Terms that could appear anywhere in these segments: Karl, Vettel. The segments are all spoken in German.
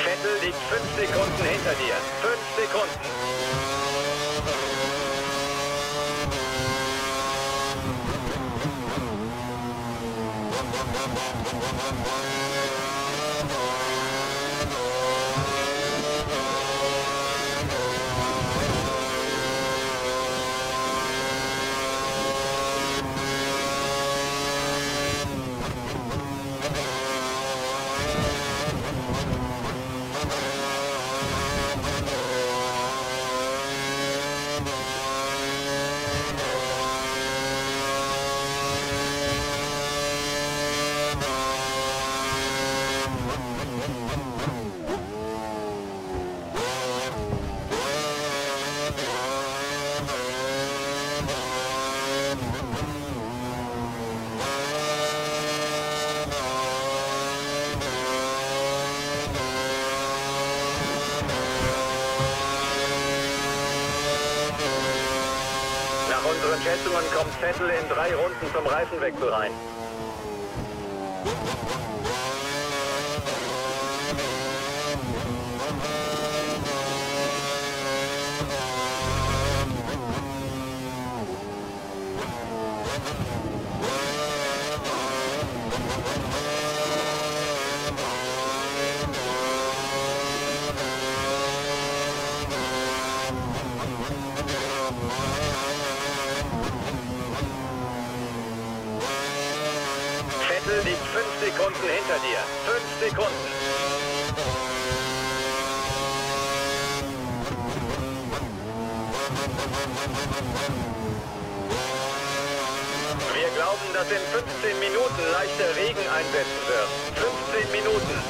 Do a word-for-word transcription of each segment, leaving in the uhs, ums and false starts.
Vettel liegt fünf Sekunden hinter dir. Fünf Sekunden. Unseren Schätzungen kommt Vettel in drei Runden zum Reifenwechsel rein. Liegt fünf Sekunden hinter dir. Fünf Sekunden. Wir glauben, dass in fünfzehn Minuten leichter Regen einsetzen wird. fünfzehn Minuten.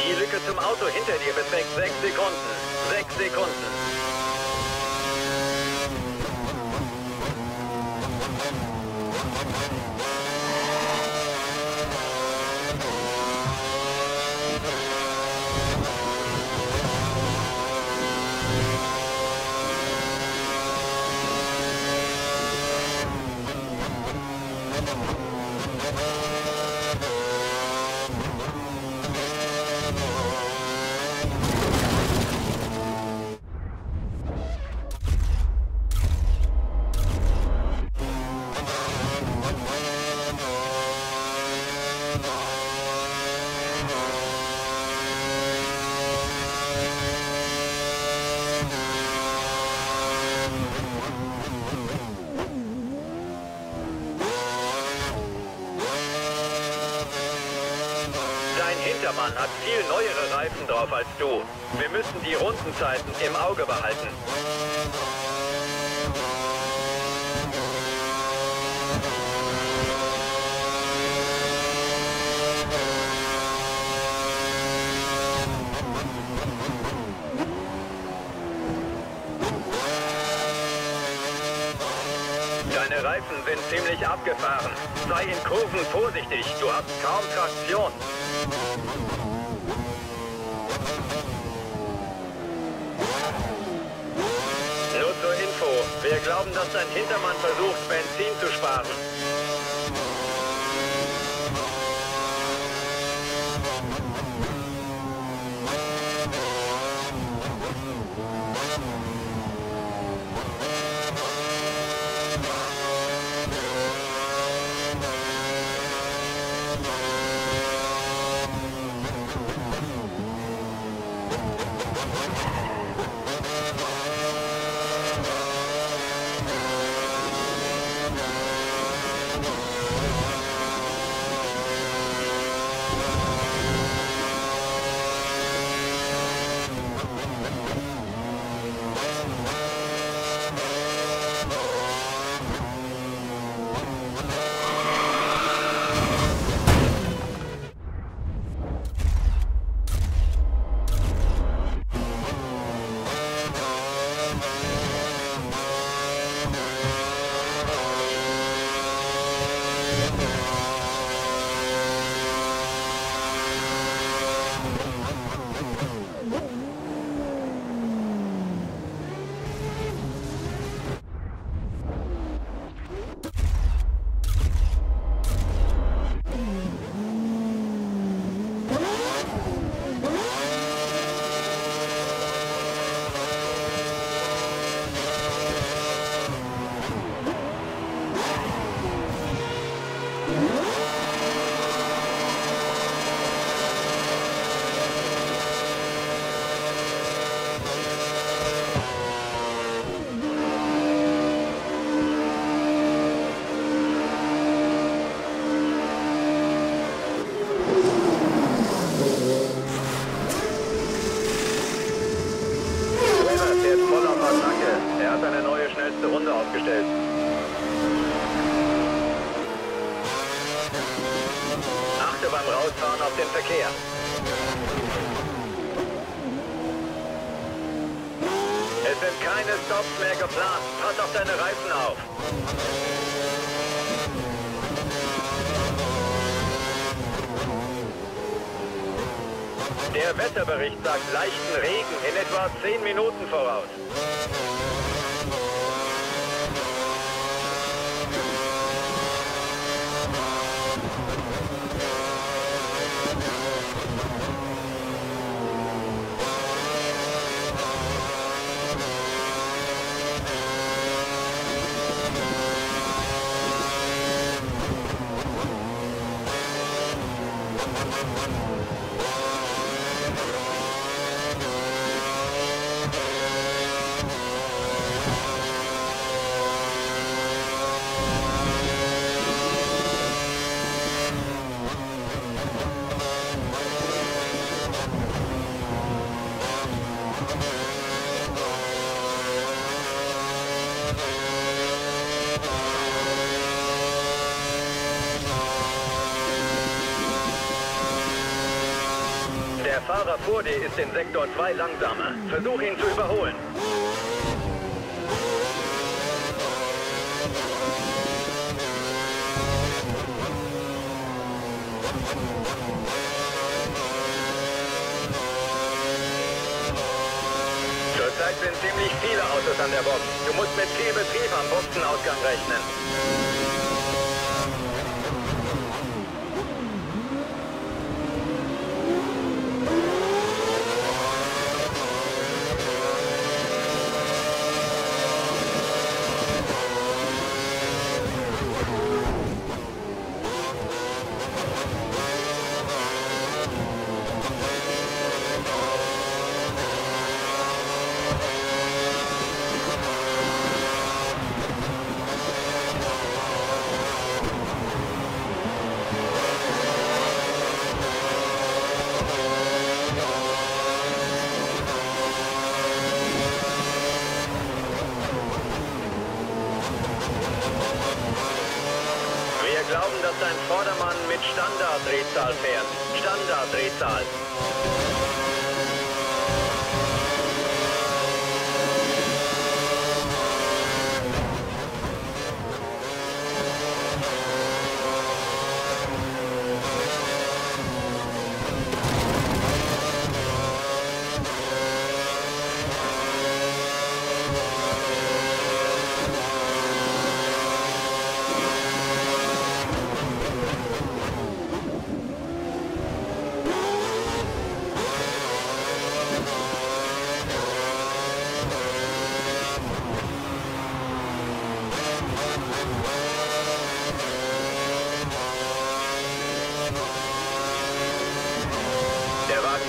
Die Lücke zum Auto hinter dir beträgt sechs Sekunden. Sechs Sekunden. Dieser Mann hat viel neuere Reifen drauf als du. Wir müssen die Rundenzeiten im Auge behalten. Deine Reifen sind ziemlich abgefahren. Sei in Kurven vorsichtig, du hast kaum Traktion. Nur zur Info, wir glauben, dass dein Hintermann versucht, Benzin zu sparen. Rausfahren auf den Verkehr. Es sind keine Stops mehr geplant. Pass auf deine Reifen auf. Der Wetterbericht sagt leichten Regen in etwa zehn Minuten voraus. Der Fahrer vor dir ist in Sektor zwei langsamer. Versuch ihn zu überholen. Zurzeit sind ziemlich viele Autos an der Box. Du musst mit viel Betrieb am Boxenausgang rechnen. Wir glauben, dass dein Vordermann mit Standarddrehzahl fährt. Standarddrehzahl.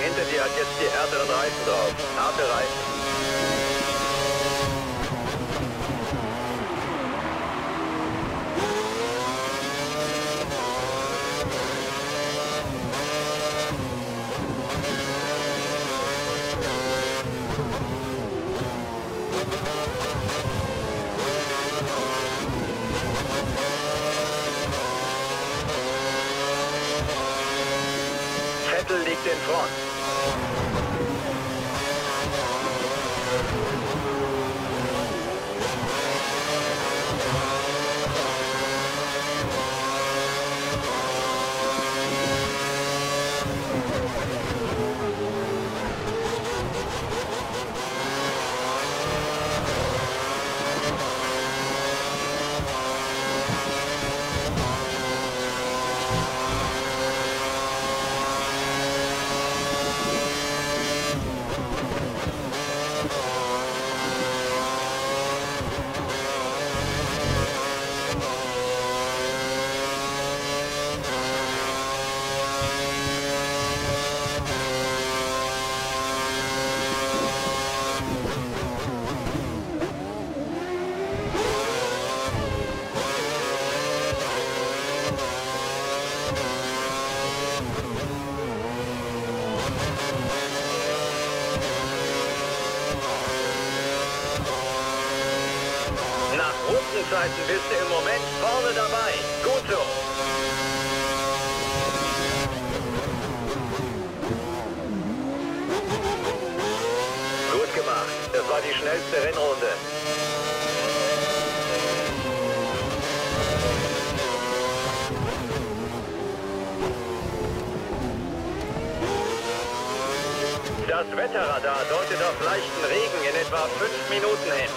Hinter dir hat jetzt die härteren Reifen drauf. Harte Reifen. Vettel liegt in Front. Seiten bist du im Moment vorne dabei. Gut so. Gut gemacht. Das war die schnellste Rennrunde. Das Wetterradar deutet auf leichten Regen in etwa fünf Minuten hin.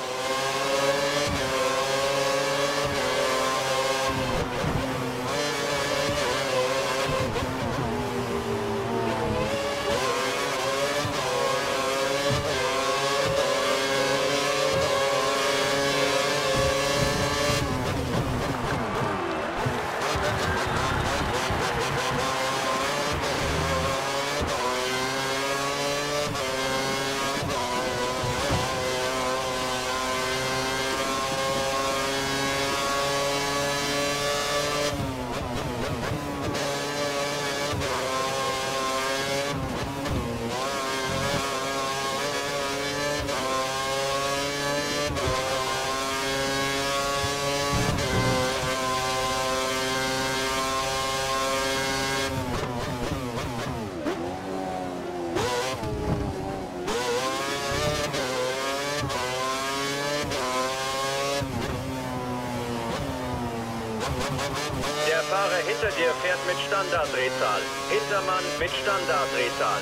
Der Fahrer hinter dir fährt mit Standarddrehzahl. Hintermann mit Standarddrehzahl.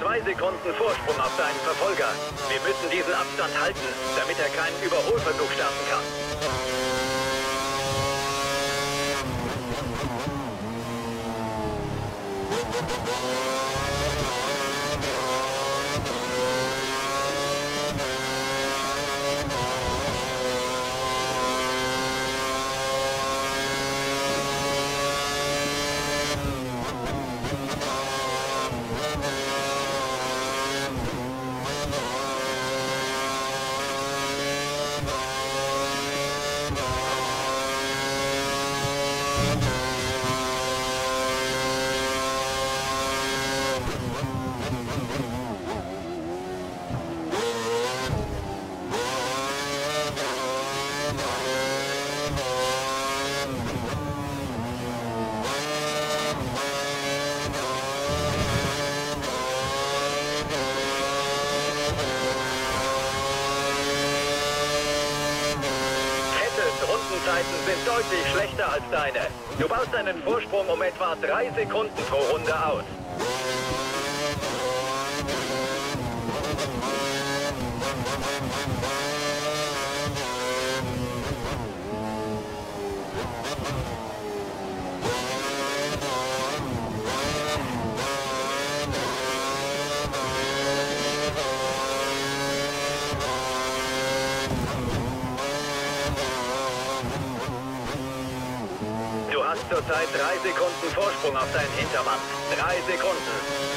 Zwei Sekunden Vorsprung auf deinen Verfolger. Wir müssen diesen Abstand halten, damit er keinen Überholversuch starten kann. Zeiten sind deutlich schlechter als deine. Du baust deinen Vorsprung um etwa drei Sekunden pro Runde aus. Zurzeit drei Sekunden Vorsprung auf deinen Hintermann. Drei Sekunden.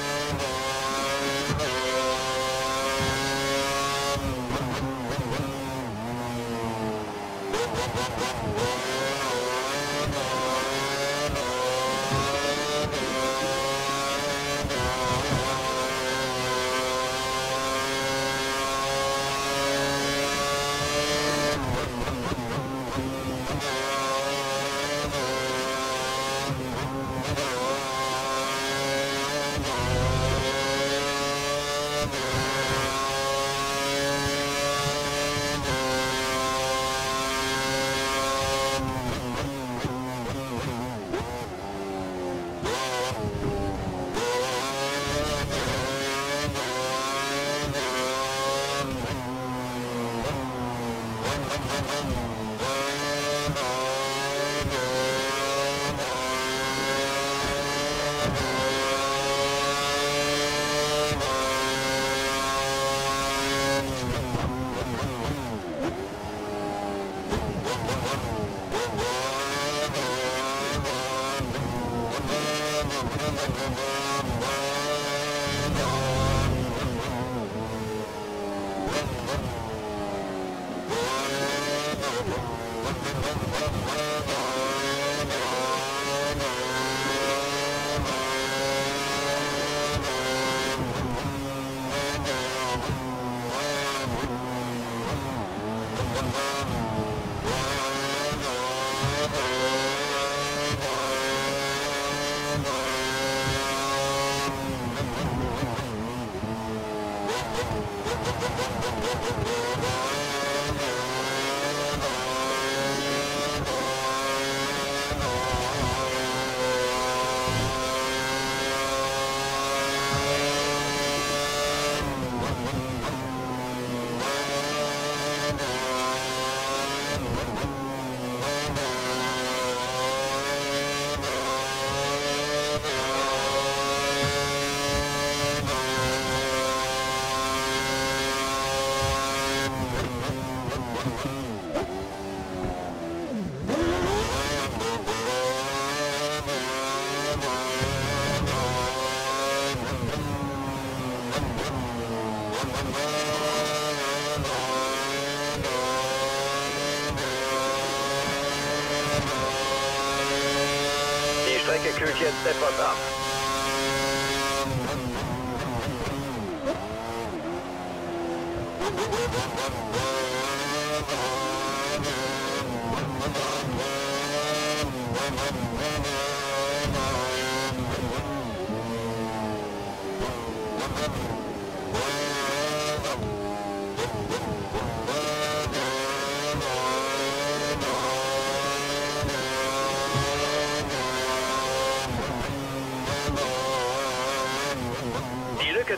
Kühlt jetzt etwas ab.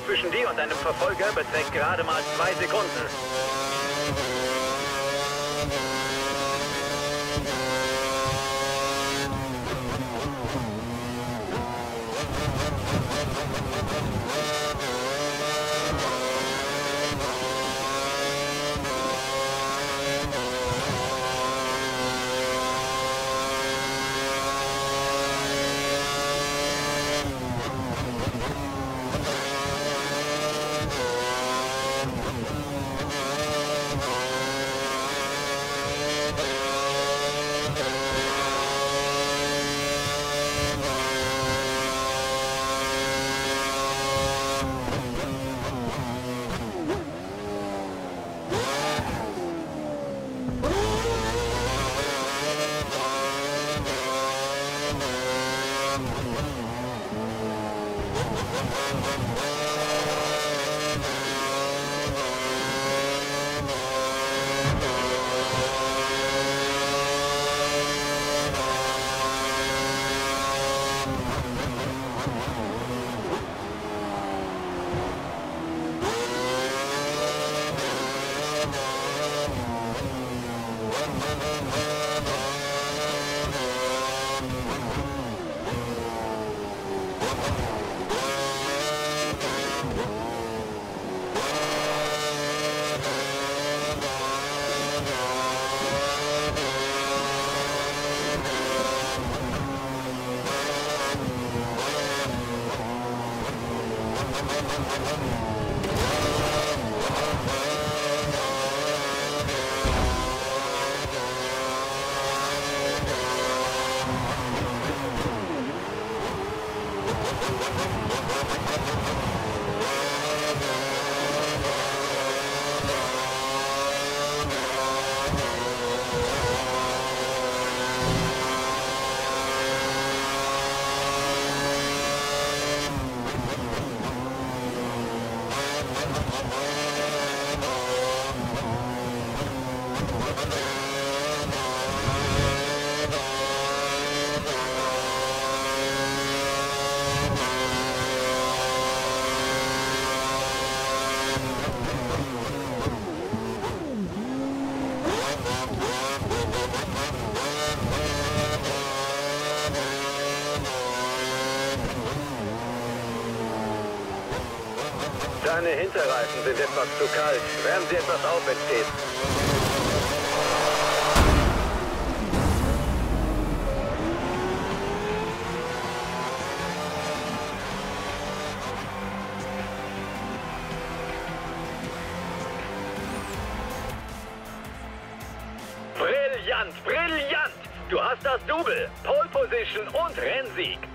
Zwischen dir und deinem Verfolger beträgt gerade mal zwei Sekunden. Deine Hinterreifen sind etwas zu kalt. Wärmen Sie etwas auf, wenn es geht. Brillant, brillant! Du hast das Double, Pole Position und Rennsieg.